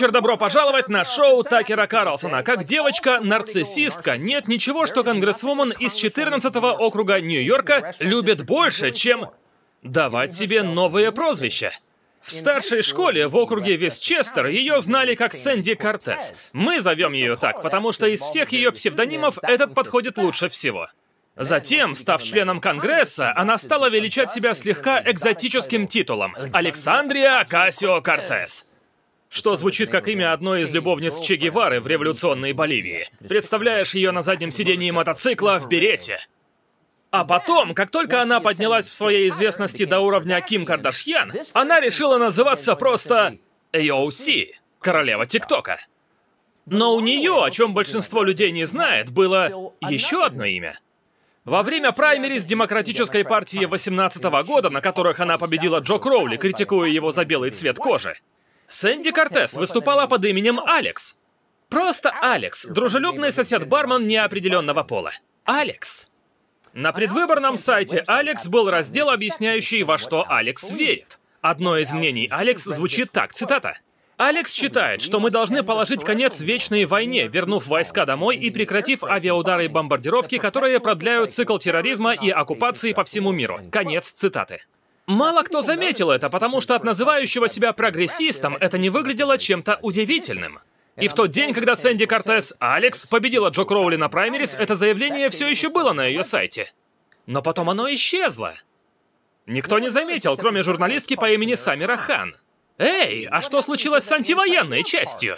вечер, добро пожаловать на шоу Такера Карлсона. Как девочка-нарциссистка, нет ничего, что конгрессвумен из 14-го округа Нью-Йорка любит больше, чем давать себе новые прозвища. В старшей школе в округе Вестчестер ее знали как Сэнди Кортес. Мы зовем ее так, потому что из всех ее псевдонимов этот подходит лучше всего. Затем, став членом Конгресса, она стала величать себя слегка экзотическим титулом — Александрия Окасио-Кортес, что звучит как имя одной из любовниц Че Гевары в революционной Боливии. Представляешь ее на заднем сидении мотоцикла в берете. А потом, как только она поднялась в своей известности до уровня Ким Кардашьян, она решила называться просто AOC, королева ТикТока. Но у нее, о чем большинство людей не знает, было еще одно имя. Во время праймериз Демократической партии 18-го года, на которых она победила Джо Кроули, критикуя его за белый цвет кожи, Сэнди Кортес выступала под именем Алекс. Просто Алекс, дружелюбный сосед-бармен неопределенного пола. Алекс. На предвыборном сайте Алекс был раздел, объясняющий, во что Алекс верит. Одно из мнений Алекс звучит так, цитата. «Алекс считает, что мы должны положить конец вечной войне, вернув войска домой и прекратив авиаудары и бомбардировки, которые продляют цикл терроризма и оккупации по всему миру». Конец цитаты. Мало кто заметил это, потому что от называющего себя прогрессистом это не выглядело чем-то удивительным. И в тот день, когда Сэнди Кортес, Алекс, победила Джо Кроули на праймерис, это заявление все еще было на ее сайте. Но потом оно исчезло. Никто не заметил, кроме журналистки по имени Самира Хан. «Эй, а что случилось с антивоенной частью?»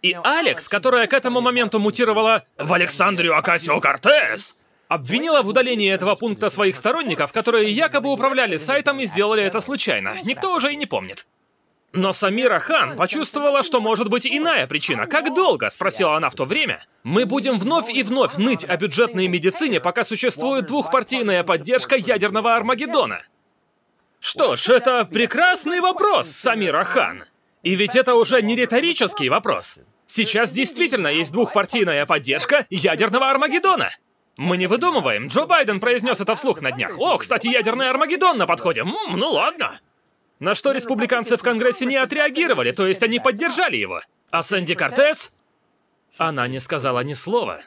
И Алекс, которая к этому моменту мутировала в Александрию Окасио-Кортес, обвинила в удалении этого пункта своих сторонников, которые якобы управляли сайтом и сделали это случайно. Никто уже и не помнит. Но Самира Хан почувствовала, что может быть иная причина. «Как долго?» — спросила она в то время. «Мы будем вновь и вновь ныть о бюджетной медицине, пока существует двухпартийная поддержка ядерного Армагеддона». Что ж, это прекрасный вопрос, Самира Хан. И ведь это уже не риторический вопрос. Сейчас действительно есть двухпартийная поддержка ядерного Армагеддона. Мы не выдумываем, Джо Байден произнес это вслух на днях. «О, кстати, ядерный Армагеддон на подходе. Ну ладно». На что республиканцы в Конгрессе не отреагировали, то есть они поддержали его. А Сэнди Кортес? Она не сказала ни слова.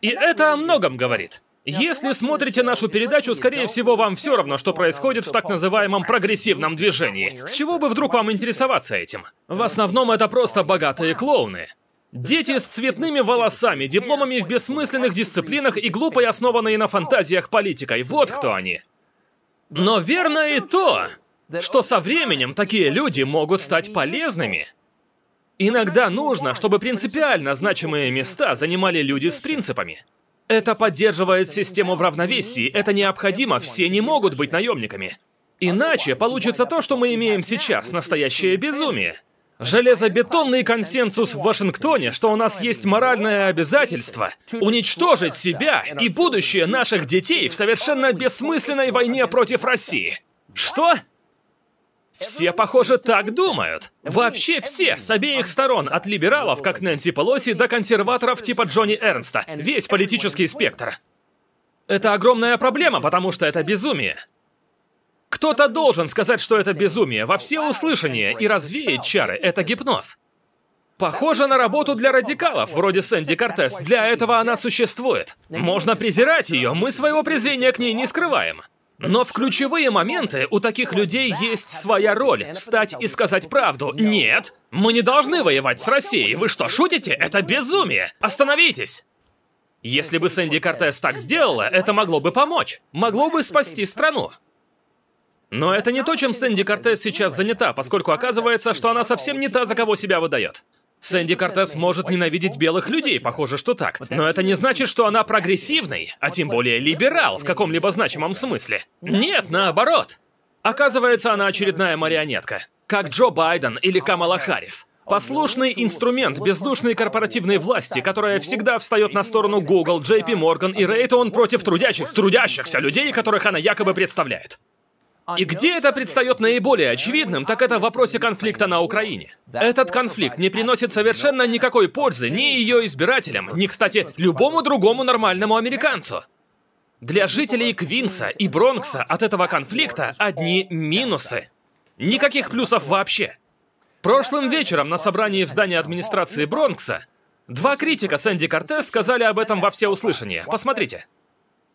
И это о многом говорит. Если смотрите нашу передачу, скорее всего, вам все равно, что происходит в так называемом прогрессивном движении. С чего бы вдруг вам интересоваться этим? В основном это просто богатые клоуны. Дети с цветными волосами, дипломами в бессмысленных дисциплинах и глупой, основанной на фантазиях политикой. Вот кто они. Но верно и то, что со временем такие люди могут стать полезными. Иногда нужно, чтобы принципиально значимые места занимали люди с принципами. Это поддерживает систему в равновесии, это необходимо, все не могут быть наемниками. Иначе получится то, что мы имеем сейчас, настоящее безумие. Железобетонный консенсус в Вашингтоне, что у нас есть моральное обязательство уничтожить себя и будущее наших детей в совершенно бессмысленной войне против России. Что? Все, похоже, так думают. Вообще все, с обеих сторон, от либералов, как Нэнси Пелоси, до консерваторов типа Джонни Эрнста. Весь политический спектр. Это огромная проблема, потому что это безумие. Кто-то должен сказать, что это безумие, во всеуслышание, и развеять чары. Это гипноз. Похоже на работу для радикалов, вроде Сэнди Кортес. Для этого она существует. Можно презирать ее, мы своего презрения к ней не скрываем. Но в ключевые моменты у таких людей есть своя роль – встать и сказать правду. Нет, мы не должны воевать с Россией. Вы что, шутите? Это безумие. Остановитесь. Если бы Сэнди Кортес так сделала, это могло бы помочь. Могло бы спасти страну. Но это не то, чем Сэнди Кортес сейчас занята, поскольку оказывается, что она совсем не та, за кого себя выдает. Сэнди Кортес может ненавидеть белых людей, похоже, что так. Но это не значит, что она прогрессивный, а тем более либерал в каком-либо значимом смысле. Нет, наоборот. Оказывается, она очередная марионетка. Как Джо Байден или Камала Харрис. Послушный инструмент бездушной корпоративной власти, которая всегда встает на сторону Google, JP Morgan и Рейтон против трудящихся людей, которых она якобы представляет. И где это предстает наиболее очевидным, так это в вопросе конфликта на Украине. Этот конфликт не приносит совершенно никакой пользы ни ее избирателям, ни, кстати, любому другому нормальному американцу. Для жителей Квинса и Бронкса от этого конфликта одни минусы. Никаких плюсов вообще. Прошлым вечером на собрании в здании администрации Бронкса два критика Сэнди Кортес сказали об этом во всеуслышание. Посмотрите.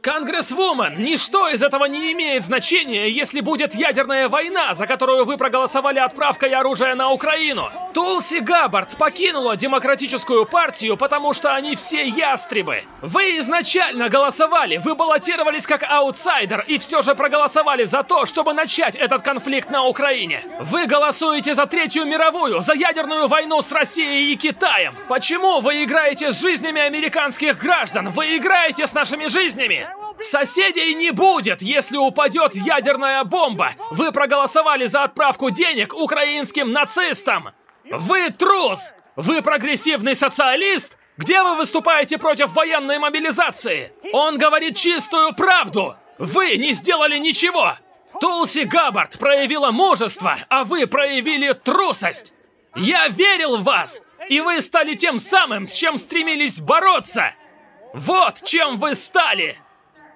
«Конгрессвумен, ничто из этого не имеет значения, если будет ядерная война, за которую вы проголосовали отправкой оружия на Украину. Тулси Габбард покинула Демократическую партию, потому что они все ястребы. Вы изначально голосовали, вы баллотировались как аутсайдер и все же проголосовали за то, чтобы начать этот конфликт на Украине. Вы голосуете за Третью мировую, за ядерную войну с Россией и Китаем. Почему вы играете с жизнями американских граждан? Вы играете с нашими жизнями. Соседей не будет, если упадет ядерная бомба. Вы проголосовали за отправку денег украинским нацистам. Вы трус! Вы прогрессивный социалист? Где вы выступаете против военной мобилизации? Он говорит чистую правду. Вы не сделали ничего. Тулси Габбард проявила мужество, а вы проявили трусость. Я верил в вас, и вы стали тем самым, с чем стремились бороться. Вот чем вы стали.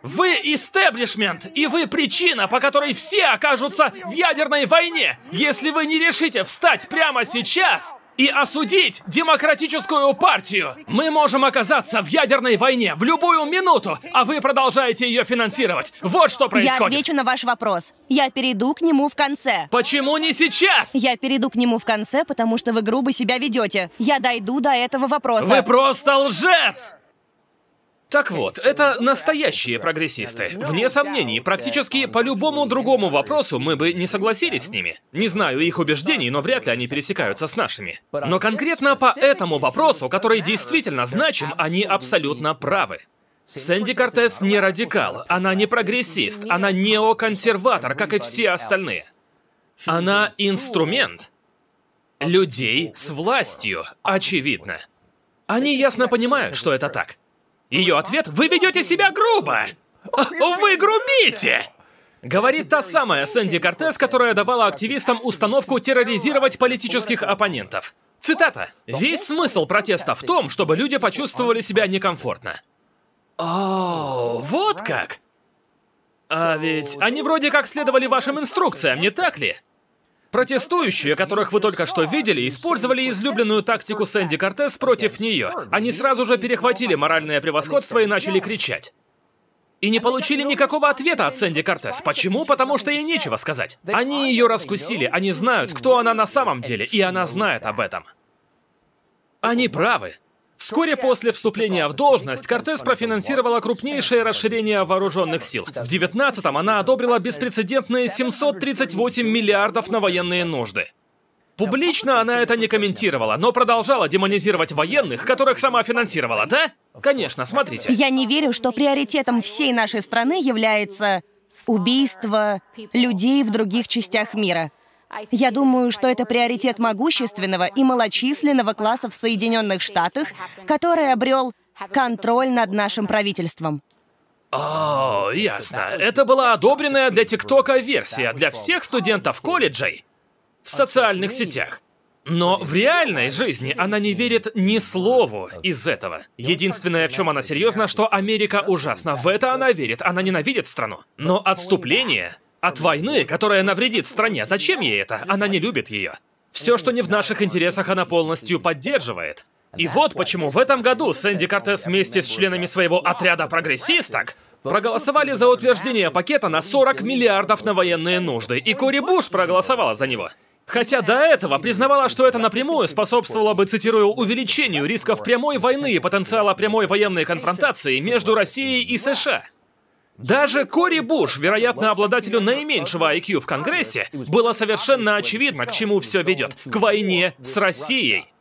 Вы истеблишмент, и вы причина, по которой все окажутся в ядерной войне, если вы не решите встать прямо сейчас и осудить Демократическую партию. Мы можем оказаться в ядерной войне в любую минуту, а вы продолжаете ее финансировать. Вот что происходит. Я отвечу на ваш вопрос. Я перейду к нему в конце. Почему не сейчас? Я перейду к нему в конце, потому что вы грубо себя ведете. Я дойду до этого вопроса. Вы просто лжец! Так вот, это настоящие прогрессисты. Вне сомнений, практически по любому другому вопросу мы бы не согласились с ними. Не знаю их убеждений, но вряд ли они пересекаются с нашими. Но конкретно по этому вопросу, который действительно значим, они абсолютно правы. Сэнди Кортес не радикал, она не прогрессист, она неоконсерватор, как и все остальные. Она инструмент людей с властью, очевидно. Они ясно понимают, что это так. Ее ответ: «Вы ведете себя грубо! Вы грубите!» Говорит та самая Сэнди Кортес, которая давала активистам установку терроризировать политических оппонентов. Цитата. «Весь смысл протеста в том, чтобы люди почувствовали себя некомфортно». О, вот как! А ведь они вроде как следовали вашим инструкциям, не так ли? Протестующие, которых вы только что видели, использовали излюбленную тактику Сэнди Кортес против нее. Они сразу же перехватили моральное превосходство и начали кричать. И не получили никакого ответа от Сэнди Кортес. Почему? Потому что ей нечего сказать. Они ее раскусили, они знают, кто она на самом деле, и она знает об этом. Они правы. Вскоре после вступления в должность Кортес профинансировала крупнейшее расширение вооруженных сил. В 19-м она одобрила беспрецедентные 738 миллиардов на военные нужды. Публично она это не комментировала, но продолжала демонизировать военных, которых сама финансировала, да? Конечно, смотрите. Я не верю, что приоритетом всей нашей страны является убийство людей в других частях мира. Я думаю, что это приоритет могущественного и малочисленного класса в Соединенных Штатах, который обрел контроль над нашим правительством. О, ясно. Это была одобренная для ТикТока версия для всех студентов колледжей в социальных сетях. Но в реальной жизни она не верит ни слову из этого. Единственное, в чем она серьезна, что Америка ужасна. В это она верит, она ненавидит страну. Но отступление... От войны, которая навредит стране. Зачем ей это? Она не любит ее. Все, что не в наших интересах, она полностью поддерживает. И вот почему в этом году Сэнди Кортес вместе с членами своего отряда прогрессисток проголосовали за утверждение пакета на 40 миллиардов на военные нужды, и Кори Буш проголосовала за него. Хотя до этого признавала, что это напрямую способствовало бы, цитирую, увеличению рисков прямой войны и потенциала прямой военной конфронтации между Россией и США. Даже Кори Буш, вероятно, обладателю наименьшего IQ в Конгрессе, было совершенно очевидно, к чему все ведет – к войне с Россией.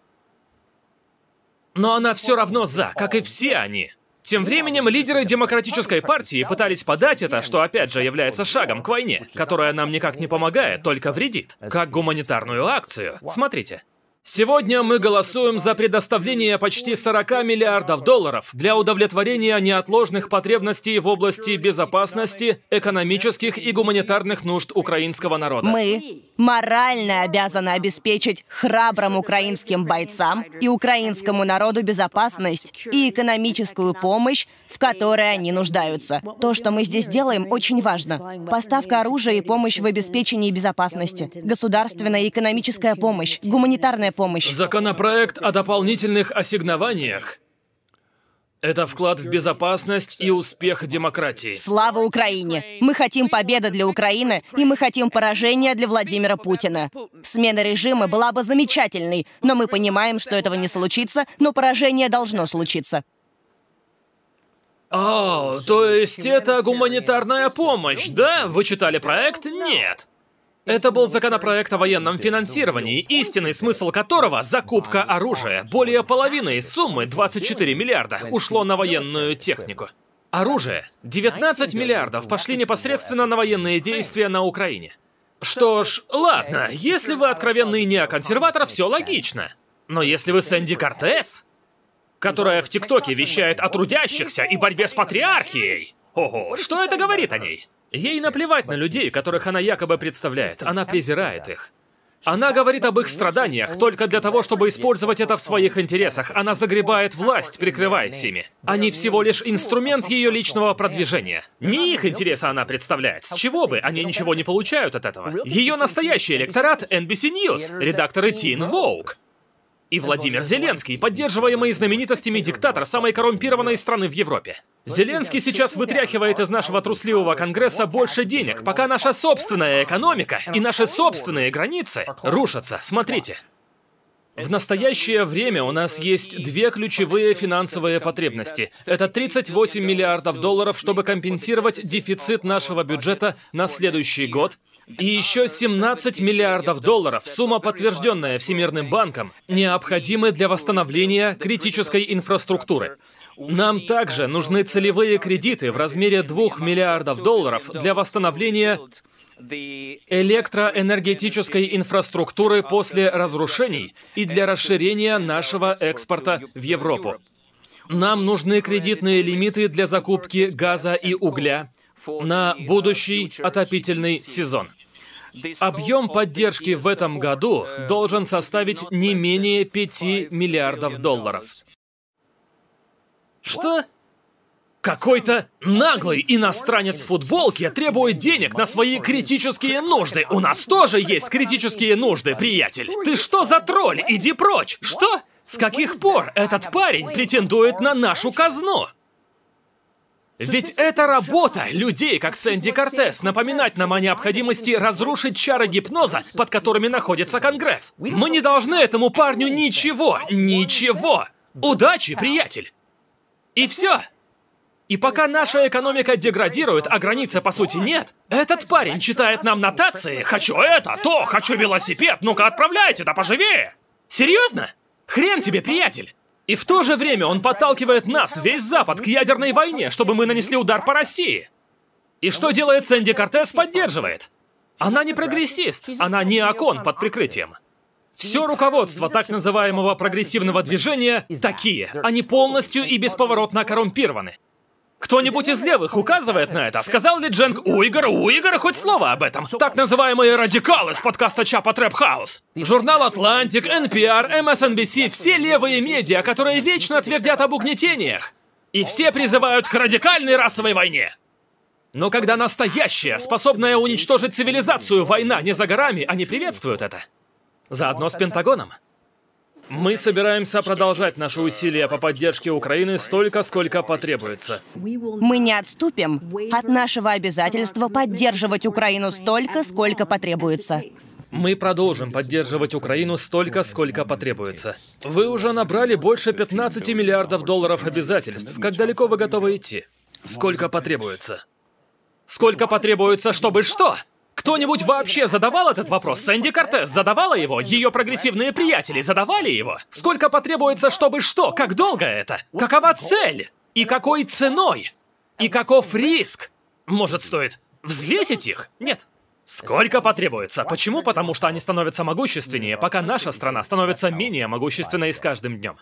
Но она все равно за, как и все они. Тем временем лидеры Демократической партии пытались подать это, что опять же является шагом к войне, которая нам никак не помогает, только вредит, как гуманитарную акцию. Смотрите. Сегодня мы голосуем за предоставление почти 40 миллиардов долларов для удовлетворения неотложных потребностей в области безопасности, экономических и гуманитарных нужд украинского народа. Мы морально обязаны обеспечить храбрым украинским бойцам и украинскому народу безопасность и экономическую помощь, в которой они нуждаются. То, что мы здесь делаем, очень важно. Поставка оружия и помощь в обеспечении безопасности, государственная и экономическая помощь, гуманитарная помощь. Законопроект о дополнительных ассигнованиях – это вклад в безопасность и успех демократии. Слава Украине! Мы хотим победы для Украины, и мы хотим поражения для Владимира Путина. Смена режима была бы замечательной, но мы понимаем, что этого не случится, но поражение должно случиться. О, то есть это гуманитарная помощь, да? Вы читали проект? Нет. Это был законопроект о военном финансировании, истинный смысл которого – закупка оружия. Более половины из суммы, 24 миллиарда, ушло на военную технику. Оружие. 19 миллиардов пошли непосредственно на военные действия на Украине. Что ж, ладно, если вы откровенный неоконсерватор, все логично. Но если вы Сэнди Кортес, которая в ТикТоке вещает о трудящихся и борьбе с патриархией, ого, что это говорит о ней? Ей наплевать на людей, которых она якобы представляет. Она презирает их. Она говорит об их страданиях только для того, чтобы использовать это в своих интересах. Она загребает власть, прикрываясь ими. Они всего лишь инструмент ее личного продвижения. Не их интересы она представляет. С чего бы? Они ничего не получают от этого. Ее настоящий электорат — NBC News, редакторы Teen Vogue. И Владимир Зеленский, поддерживаемый знаменитостями диктатор самой коррумпированной страны в Европе. Зеленский сейчас вытряхивает из нашего трусливого Конгресса больше денег, пока наша собственная экономика и наши собственные границы рушатся. Смотрите. В настоящее время у нас есть две ключевые финансовые потребности. Это 38 миллиардов долларов, чтобы компенсировать дефицит нашего бюджета на следующий год. И еще 17 миллиардов долларов, сумма, подтвержденная Всемирным банком, необходимы для восстановления критической инфраструктуры. Нам также нужны целевые кредиты в размере 2 миллиардов долларов для восстановления электроэнергетической инфраструктуры после разрушений и для расширения нашего экспорта в Европу. Нам нужны кредитные лимиты для закупки газа и угля на будущий отопительный сезон. Объем поддержки в этом году должен составить не менее 5 миллиардов долларов. Что? Какой-то наглый иностранец в футболке требует денег на свои критические нужды. У нас тоже есть критические нужды, приятель. Ты что за тролль? Иди прочь! Что? С каких пор этот парень претендует на нашу казну? Ведь это работа людей, как Сэнди Кортес, напоминать нам о необходимости разрушить чары гипноза, под которыми находится Конгресс. Мы не должны этому парню ничего, ничего. Удачи, приятель. И все. И пока наша экономика деградирует, а границы по сути нет, этот парень читает нам нотации «Хочу это, то, хочу велосипед, ну-ка отправляйте, да поживее!» Серьезно? Хрен тебе, приятель! И в то же время он подталкивает нас, весь Запад, к ядерной войне, чтобы мы нанесли удар по России. И что делает Сэнди Кортес? Поддерживает. Она не прогрессист, она не окон под прикрытием. Все руководство так называемого прогрессивного движения такие. Они полностью и бесповоротно коррумпированы. Кто-нибудь из левых указывает на это? Сказал ли Дженк Уйгур? Уйгур хоть слово об этом? Так называемые радикалы с подкаста Чапа Трэп Хаус. Журнал Атлантик, НПР, MSNBC, все левые медиа, которые вечно твердят об угнетениях. И все призывают к радикальной расовой войне. Но когда настоящая, способная уничтожить цивилизацию, война не за горами, они приветствуют это. Заодно с Пентагоном. Мы собираемся продолжать наши усилия по поддержке Украины столько, сколько потребуется. Мы не отступим от нашего обязательства поддерживать Украину столько, сколько потребуется. Мы продолжим поддерживать Украину столько, сколько потребуется. Вы уже набрали больше 15 миллиардов долларов обязательств. Как далеко вы готовы идти? Сколько потребуется? Сколько потребуется, чтобы что? Кто-нибудь вообще задавал этот вопрос? Сэнди Кортес задавала его? Ее прогрессивные приятели задавали его? Сколько потребуется, чтобы что? Как долго это? Какова цель? И какой ценой? И каков риск? Может, стоит взвесить их? Нет. Сколько потребуется? Почему? Потому что они становятся могущественнее, пока наша страна становится менее могущественной с каждым днем.